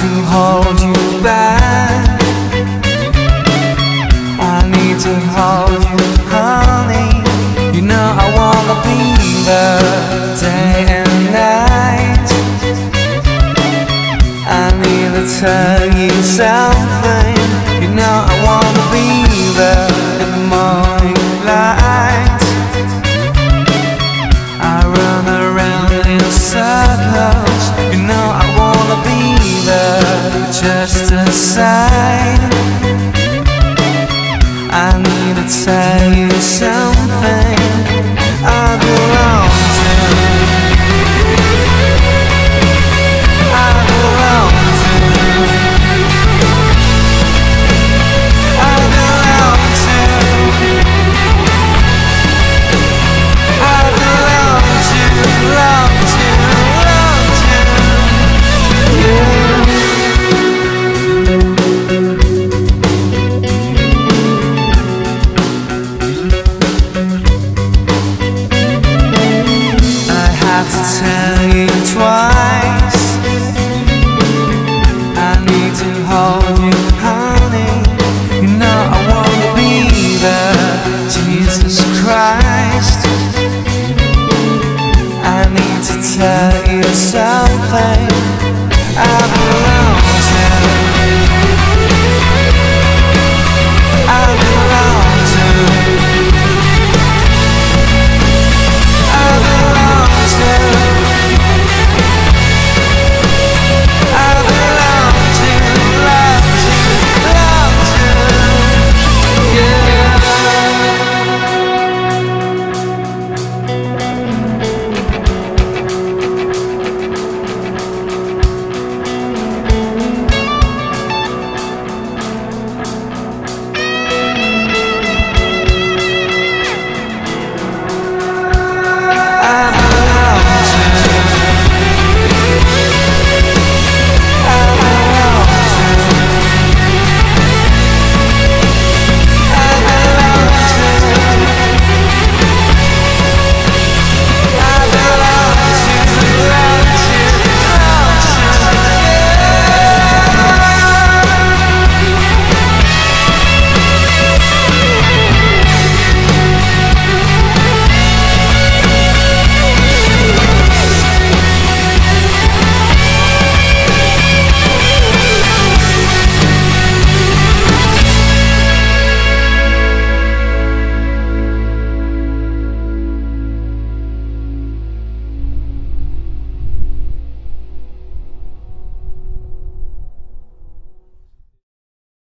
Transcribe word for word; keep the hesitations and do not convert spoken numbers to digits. to hold you back. I need to hold you, honey. You know I wanna be there day and night. I need to tell you something. You know I wanna be there in the morning light. I run around in circles. You know I wanna be there just a sign. I need a time.